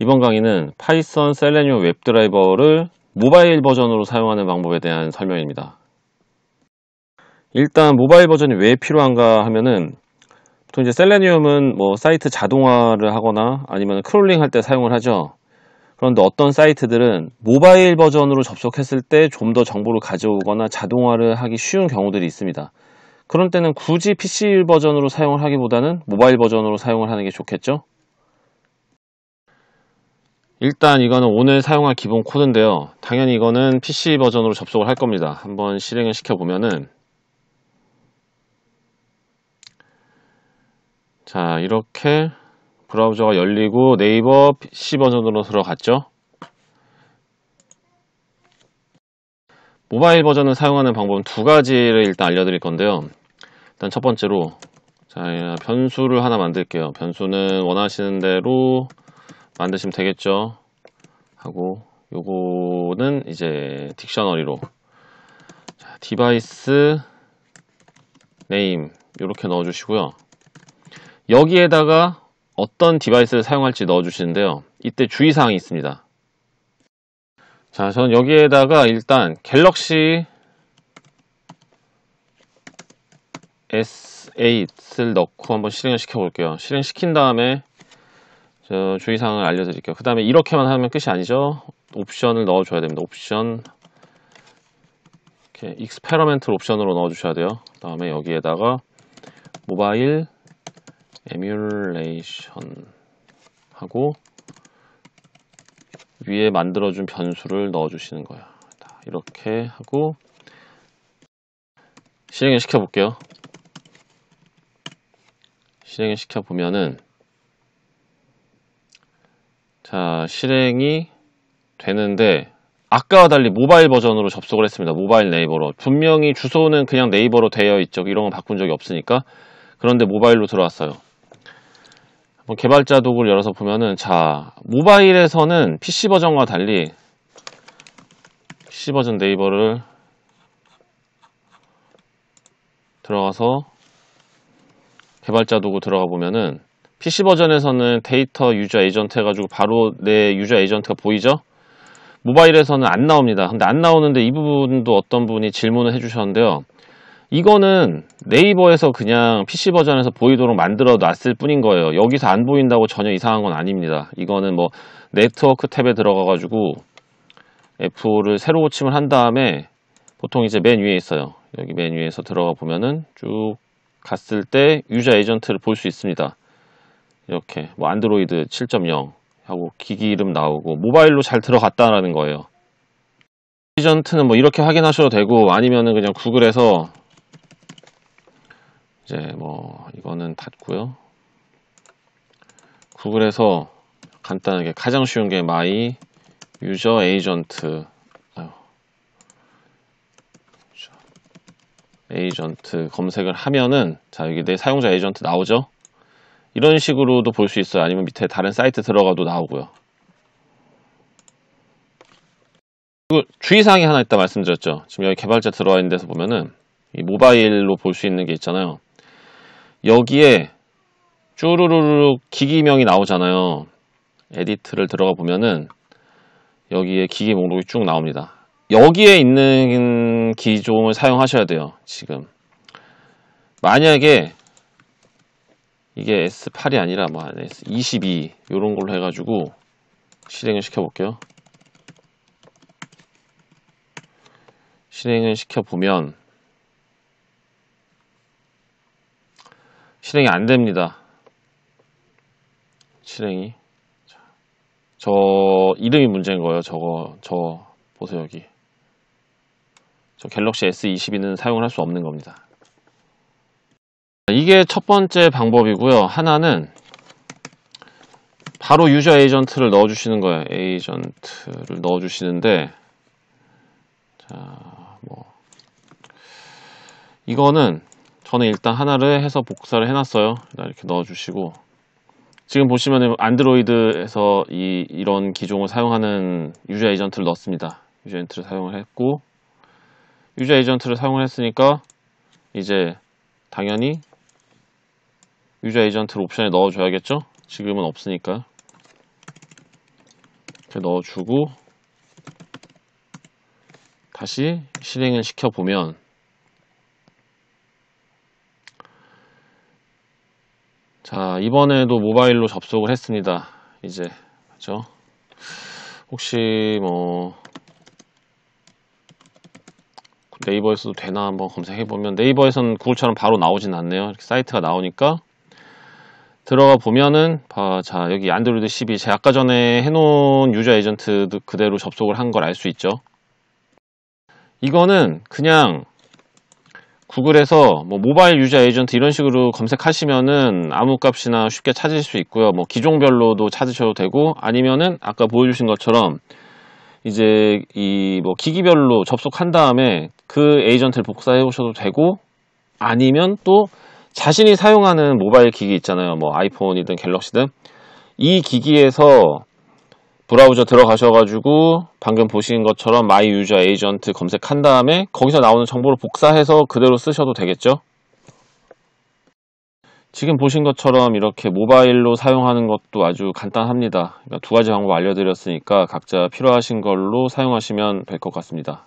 이번 강의는 파이썬 셀레니움 웹드라이버를 모바일 버전으로 사용하는 방법에 대한 설명입니다. 일단 모바일 버전이 왜 필요한가 하면은 보통 이제 셀레니움은 뭐 사이트 자동화를 하거나 아니면 크롤링 할 때 사용을 하죠. 그런데 어떤 사이트들은 모바일 버전으로 접속했을 때 좀 더 정보를 가져오거나 자동화를 하기 쉬운 경우들이 있습니다. 그런 때는 굳이 PC 버전으로 사용을 하기보다는 모바일 버전으로 사용을 하는 게 좋겠죠? 일단 이거는 오늘 사용할 기본 코드인데요. 당연히 이거는 PC 버전으로 접속을 할 겁니다. 한번 실행을 시켜보면은 자, 이렇게 브라우저가 열리고 네이버 PC 버전으로 들어갔죠. 모바일 버전을 사용하는 방법은 두 가지를 일단 알려드릴 건데요. 일단 첫 번째로 자, 변수를 하나 만들게요. 변수는 원하시는 대로 만드시면 되겠죠. 하고 요거는 이제 딕셔너리로 자, 디바이스 네임 요렇게 넣어주시고요. 여기에다가 어떤 디바이스를 사용할지 넣어주시는데요. 이때 주의사항이 있습니다. 자, 저는 여기에다가 일단 갤럭시 S8을 넣고 한번 실행을 시켜볼게요. 실행시킨 다음에 저 주의사항을 알려드릴게요. 그 다음에 이렇게만 하면 끝이 아니죠. 옵션을 넣어줘야 됩니다. 옵션 이렇게 익스페리멘트 옵션으로 넣어주셔야 돼요. 그 다음에 여기에다가 모바일 에뮬레이션 하고 위에 만들어준 변수를 넣어주시는 거예요. 이렇게 하고 실행을 시켜볼게요. 실행을 시켜보면은 자, 실행이 되는데 아까와 달리 모바일 버전으로 접속을 했습니다. 모바일 네이버로. 분명히 주소는 그냥 네이버로 되어 있죠. 이런 건 바꾼 적이 없으니까. 그런데 모바일로 들어왔어요. 개발자 도구를 열어서 보면은 자, 모바일에서는 PC 버전과 달리 PC 버전 네이버를 들어가서 개발자 도구 들어가 보면은 PC 버전에서는 데이터 유저 에이전트 해가지고 바로 내 유저 에이전트가 보이죠? 모바일에서는 안 나옵니다. 근데 안 나오는데 이 부분도 어떤 분이 질문을 해주셨는데요. 이거는 네이버에서 그냥 PC 버전에서 보이도록 만들어 놨을 뿐인 거예요. 여기서 안 보인다고 전혀 이상한 건 아닙니다. 이거는 뭐 네트워크 탭에 들어가 가지고 F5를 새로 고침을 한 다음에 보통 이제 맨 위에 있어요. 여기 맨 위에서 들어가 보면은 쭉 갔을 때 유저 에이전트를 볼 수 있습니다. 이렇게 뭐 안드로이드 7.0 하고 기기 이름 나오고 모바일로 잘 들어갔다라는 거예요. 에이전트는 뭐 이렇게 확인하셔도 되고 아니면은 그냥 구글에서 이제 뭐 이거는 닫고요. 구글에서 간단하게 가장 쉬운 게 마이 유저 에이전트 검색을 하면은 자, 여기 내 사용자 에이전트 나오죠. 이런 식으로도 볼 수 있어요. 아니면 밑에 다른 사이트 들어가도 나오고요. 그리고 주의사항이 하나 있다 말씀드렸죠. 지금 여기 개발자 들어와 있는 데서 보면은 이 모바일로 볼 수 있는 게 있잖아요. 여기에 쭈루루룩 기기명이 나오잖아요. 에디트를 들어가 보면은 여기에 기기 목록이 쭉 나옵니다. 여기에 있는 기종을 사용하셔야 돼요. 지금 만약에 이게 S8이 아니라 뭐 S22 이런 걸로 해가지고 실행을 시켜볼게요. 실행을 시켜보면 실행이 안 됩니다. 실행이 저 이름이 문제인 거예요. 저거 보세요. 여기 저 갤럭시 S22는 사용을 할 수 없는 겁니다. 이게 첫 번째 방법이고요. 하나는 바로 유저 에이전트를 넣어주시는 거예요. 에이전트를 넣어주시는데 자, 뭐 이거는 저는 일단 하나를 해서 복사를 해놨어요. 이렇게 넣어주시고 지금 보시면 안드로이드에서 이런 기종을 사용하는 유저 에이전트를 넣습니다. 유저 에이전트를 사용을 했고 유저 에이전트를 사용을 했으니까 이제 당연히 유저 에이전트를 옵션에 넣어줘야겠죠? 지금은 없으니까 이렇게 넣어주고 다시 실행을 시켜보면 자, 이번에도 모바일로 접속을 했습니다. 이제 그죠? 혹시 뭐 네이버에서도 되나 한번 검색해보면 네이버에서는 구글처럼 바로 나오진 않네요. 이렇게 사이트가 나오니까 들어가 보면은 자, 여기 안드로이드 12 제가 아까 전에 해놓은 유저 에이전트도 그대로 접속을 한 걸 알 수 있죠. 이거는 그냥 구글에서 뭐 모바일 유저 에이전트 이런 식으로 검색하시면은 아무 값이나 쉽게 찾으실 수 있고요. 뭐 기종별로도 찾으셔도 되고 아니면은 아까 보여주신 것처럼 이제 이 뭐 기기별로 접속한 다음에 그 에이전트를 복사해 보셔도 되고 아니면 또 자신이 사용하는 모바일 기기 있잖아요. 뭐 아이폰이든 갤럭시든 이 기기에서 브라우저 들어가셔가지고 방금 보신 것처럼 마이 유저 에이전트 검색한 다음에 거기서 나오는 정보를 복사해서 그대로 쓰셔도 되겠죠. 지금 보신 것처럼 이렇게 모바일로 사용하는 것도 아주 간단합니다. 그러니까 두 가지 방법 알려드렸으니까 각자 필요하신 걸로 사용하시면 될 것 같습니다.